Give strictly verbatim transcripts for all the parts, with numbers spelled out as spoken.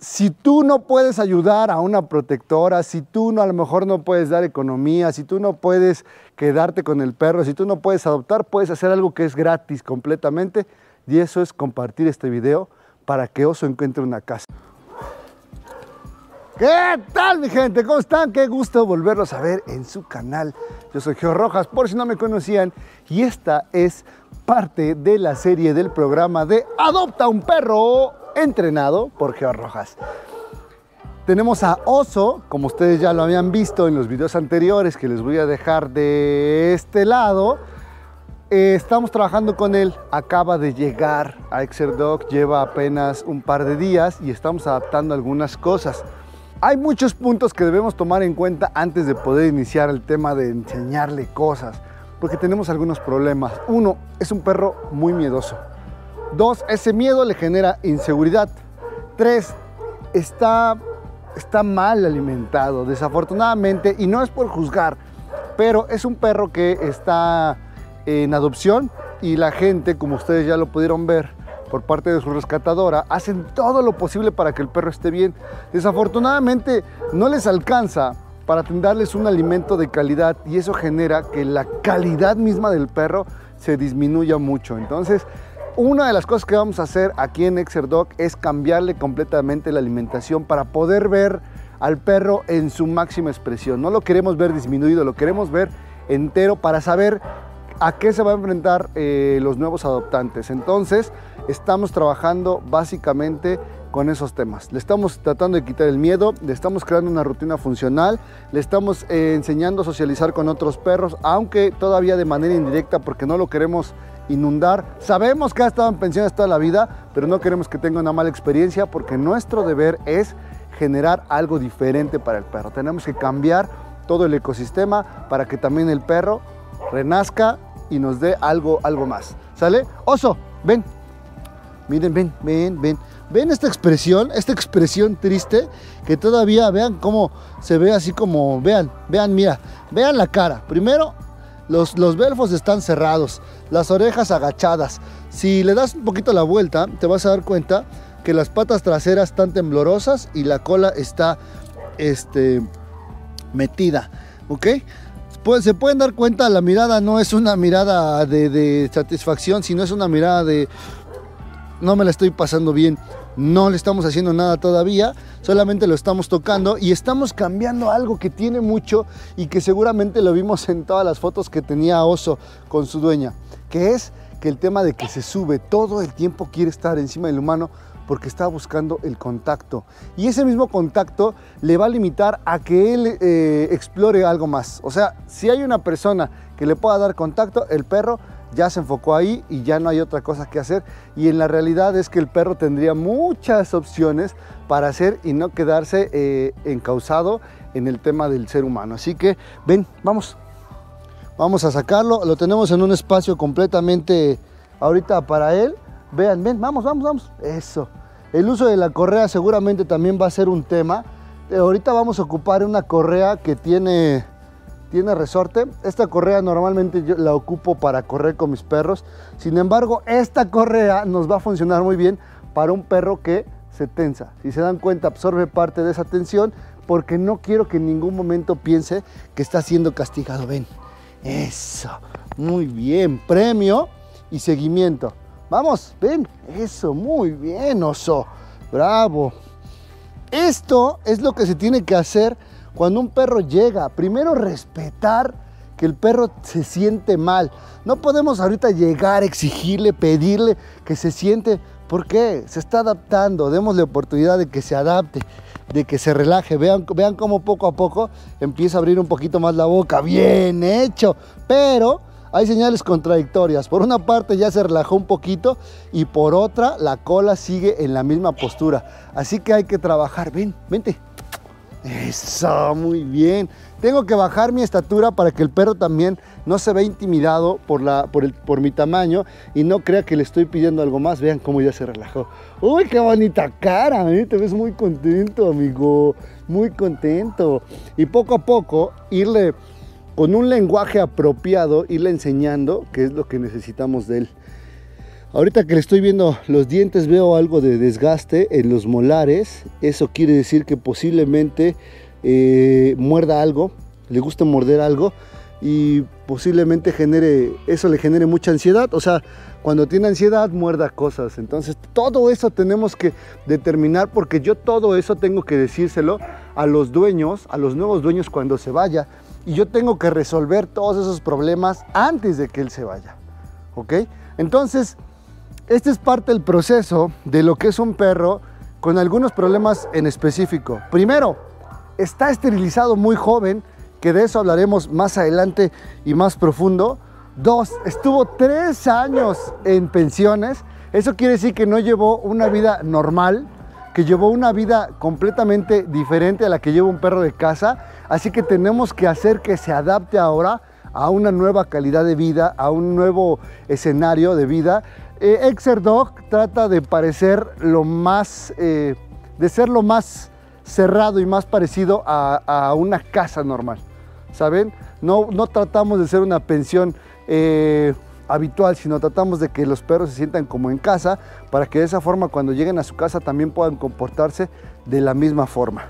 Si tú no puedes ayudar a una protectora, si tú no, a lo mejor no puedes dar economía, si tú no puedes quedarte con el perro, si tú no puedes adoptar, puedes hacer algo que es gratis completamente, y eso es compartir este video para que Oso encuentre una casa. ¿Qué tal, mi gente? ¿Cómo están? Qué gusto volverlos a ver en su canal. Yo soy Geo Rojas, por si no me conocían, y esta es parte de la serie del programa de Adopta un Perro, entrenado por Geo Rojas. Tenemos a Oso, como ustedes ya lo habían visto en los videos anteriores que les voy a dejar de este lado. Eh, estamos trabajando con él, acaba de llegar a Exerdog, lleva apenas un par de días y estamos adaptando algunas cosas. Hay muchos puntos que debemos tomar en cuenta antes de poder iniciar el tema de enseñarle cosas, porque tenemos algunos problemas. Uno, es un perro muy miedoso. Dos, ese miedo le genera inseguridad. Tres, está, está mal alimentado, desafortunadamente, y no es por juzgar, pero es un perro que está en adopción y la gente, como ustedes ya lo pudieron ver, por parte de su rescatadora, hacen todo lo posible para que el perro esté bien. Desafortunadamente, no les alcanza para darles un alimento de calidad y eso genera que la calidad misma del perro se disminuya mucho. Entonces, una de las cosas que vamos a hacer aquí en Exerdog es cambiarle completamente la alimentación para poder ver al perro en su máxima expresión. No lo queremos ver disminuido, lo queremos ver entero para saber a qué se va a enfrentar eh, los nuevos adoptantes. Entonces, estamos trabajando básicamente con esos temas. Le estamos tratando de quitar el miedo, le estamos creando una rutina funcional, le estamos eh, enseñando a socializar con otros perros, aunque todavía de manera indirecta porque no lo queremos inundar. Sabemos que ha estado en pensiones toda la vida, pero no queremos que tenga una mala experiencia porque nuestro deber es generar algo diferente para el perro. Tenemos que cambiar todo el ecosistema para que también el perro renazca y nos dé algo, algo más. ¿Sale? Oso, ven. Miren, ven, ven, ven. ¿Ven esta expresión? Esta expresión triste que todavía, vean cómo se ve así como, vean, vean, mira, vean la cara. Primero, Los, los belfos están cerrados, las orejas agachadas. Si le das un poquito la vuelta, te vas a dar cuenta que las patas traseras están temblorosas y la cola está este, metida, ¿ok? Pues, se pueden dar cuenta, la mirada no es una mirada de, de satisfacción, sino es una mirada de no me la estoy pasando bien. No le estamos haciendo nada todavía, solamente lo estamos tocando y estamos cambiando algo que tiene mucho y que seguramente lo vimos en todas las fotos que tenía Oso con su dueña, que es que el tema de que se sube todo el tiempo, quiere estar encima del humano porque está buscando el contacto y ese mismo contacto le va a limitar a que él eh, explore algo más. O sea, si hay una persona que le pueda dar contacto, el perro ya se enfocó ahí y ya no hay otra cosa que hacer. Y en la realidad es que el perro tendría muchas opciones para hacer y no quedarse eh, encauzado en el tema del ser humano. Así que ven, vamos, vamos a sacarlo. Lo tenemos en un espacio completamente ahorita para él. Vean, ven, vamos, vamos, vamos. Eso. El uso de la correa seguramente también va a ser un tema. Eh, ahorita vamos a ocupar una correa que tiene... Tiene resorte. Esta correa normalmente yo la ocupo para correr con mis perros. Sin embargo, esta correa nos va a funcionar muy bien para un perro que se tensa. Si se dan cuenta, absorbe parte de esa tensión porque no quiero que en ningún momento piense que está siendo castigado. Ven. Eso. Muy bien. Premio y seguimiento. Vamos. Ven. Eso. Muy bien, Oso. Bravo. Esto es lo que se tiene que hacer cuando un perro llega. Primero, respetar que el perro se siente mal. No podemos ahorita llegar, exigirle, pedirle que se siente. ¿Por qué? Se está adaptando. Démosle oportunidad de que se adapte, de que se relaje. Vean, vean cómo poco a poco empieza a abrir un poquito más la boca. ¡Bien hecho! Pero hay señales contradictorias. Por una parte ya se relajó un poquito y por otra la cola sigue en la misma postura. Así que hay que trabajar. Ven, vente. Eso, muy bien. Tengo que bajar mi estatura para que el perro también no se vea intimidado por, la, por, el, por mi tamaño y no crea que le estoy pidiendo algo más. Vean cómo ya se relajó. ¡Uy, qué bonita cara! ¿eh? Te ves muy contento, amigo. Muy contento. Y poco a poco, irle con un lenguaje apropiado, irle enseñando qué es lo que necesitamos de él. Ahorita que le estoy viendo los dientes veo algo de desgaste en los molares. Eso quiere decir que posiblemente eh, muerda algo, le gusta morder algo y posiblemente genere, eso le genere mucha ansiedad. O sea, cuando tiene ansiedad muerda cosas. Entonces todo eso tenemos que determinar, porque yo todo eso tengo que decírselo a los dueños, a los nuevos dueños cuando se vaya. Y yo tengo que resolver todos esos problemas antes de que él se vaya. ¿Ok? Entonces... este es parte del proceso de lo que es un perro con algunos problemas en específico. Primero, está esterilizado muy joven, que de eso hablaremos más adelante y más profundo. Dos, estuvo tres años en pensiones. Eso quiere decir que no llevó una vida normal, que llevó una vida completamente diferente a la que lleva un perro de casa. Así que tenemos que hacer que se adapte ahora a una nueva calidad de vida, a un nuevo escenario de vida. Eh, Exerdog trata de parecer lo más, eh, de ser lo más cerrado y más parecido a, a una casa normal, ¿saben? No, no tratamos de ser una pensión eh, habitual, sino tratamos de que los perros se sientan como en casa, para que de esa forma cuando lleguen a su casa también puedan comportarse de la misma forma.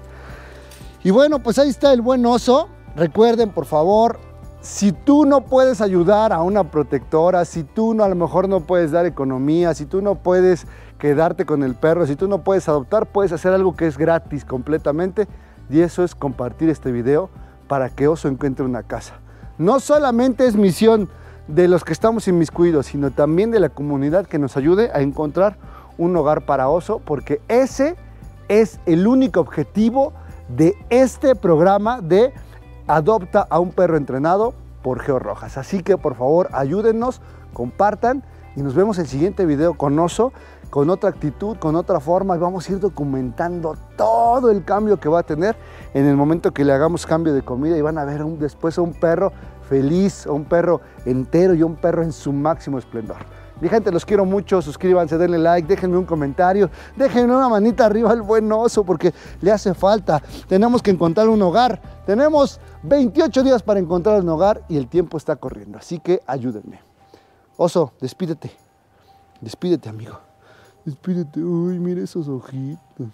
Y bueno, pues ahí está el buen Oso. Recuerden, por favor, si tú no puedes ayudar a una protectora, si tú no, a lo mejor no puedes dar economía, si tú no puedes quedarte con el perro, si tú no puedes adoptar, puedes hacer algo que es gratis completamente, y eso es compartir este video para que Oso encuentre una casa. No solamente es misión de los que estamos inmiscuidos, sino también de la comunidad, que nos ayude a encontrar un hogar para Oso, porque ese es el único objetivo de este programa de Adopta a un Perro entrenado por Geo Rojas. Así que por favor ayúdennos, compartan y nos vemos en el siguiente video con Oso, con otra actitud, con otra forma, y vamos a ir documentando todo el cambio que va a tener en el momento que le hagamos cambio de comida, y van a ver un, después a un perro feliz, a un perro entero y a un perro en su máximo esplendor. Mi gente, los quiero mucho, suscríbanse, denle like, déjenme un comentario, déjenme una manita arriba al buen Oso, porque le hace falta. Tenemos que encontrar un hogar, tenemos veintiocho días para encontrar un hogar y el tiempo está corriendo, así que ayúdenme. Oso, despídete, despídete amigo, despídete. Uy, mira esos ojitos.